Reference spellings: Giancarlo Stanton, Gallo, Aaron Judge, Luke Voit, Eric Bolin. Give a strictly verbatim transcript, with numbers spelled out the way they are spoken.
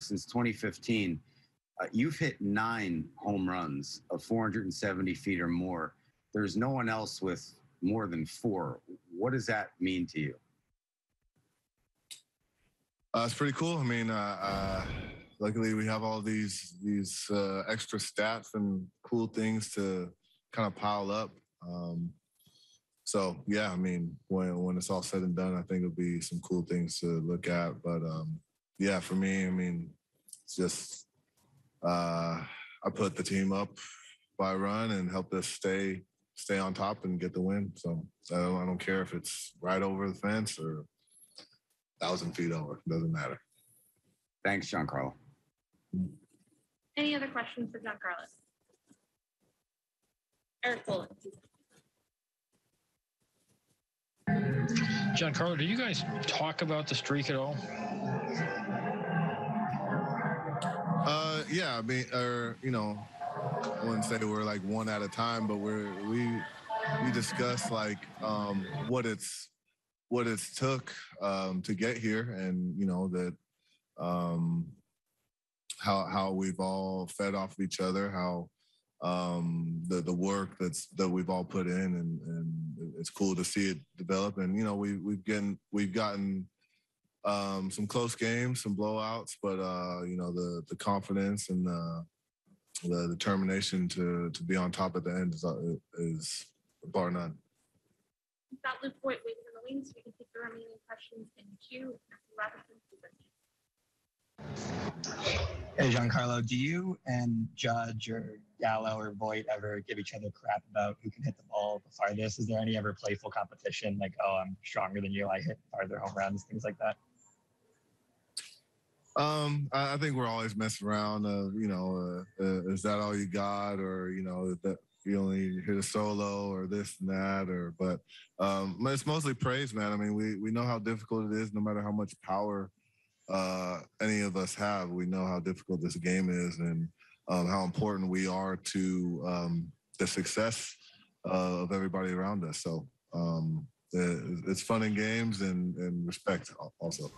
since twenty fifteen, uh, you've hit nine home runs of four hundred seventy feet or more. There's no one else with more than four. What does that mean to you? Uh, it's pretty cool. I mean, uh, uh, luckily we have all these these uh, extra stats and cool things to kind of pile up. Um, so yeah, I mean, when when it's all said and done, I think it'll be some cool things to look at. But um, yeah, for me, I mean, it's just uh, I put the team up by run and helped us stay stay on top and get the win. So I don't, I don't care if it's right over the fence or thousand feet over. Doesn't matter. Thanks, Giancarlo. Any other questions for Giancarlo? Eric Bolin. Giancarlo, do you guys talk about the streak at all? Uh, yeah, I mean, or you know, I wouldn't say we're like one at a time, but we're we we discuss like um, what it's. what it's took um, to get here, and, you know, that um, how how we've all fed off of each other, how um, the the work that's that we've all put in, and, and it's cool to see it develop. And, you know, we, we've gotten, we've gotten um, some close games, some blowouts, but, uh, you know, the the confidence and the, the determination to, to be on top at the end is, is bar none. We've got Luke Voit waiting in the wings. We can take the remaining questions in queue. Hey, Giancarlo, do you and Judge or Gallo or Voit ever give each other crap about who can hit the ball the farthest? Is there any ever playful competition, like, oh, I'm stronger than you, I hit farther home runs, things like that? Um, I think we're always messing around. Uh, you know, uh, uh, is that all you got, or, you know, that. You only hit a solo or this and that, or but um, it's mostly praise, man. I mean, we we know how difficult it is. No matter how much power uh, any of us have, we know how difficult this game is, and um, how important we are to um, the success uh, of everybody around us. So um, it's fun and games, and, and respect also.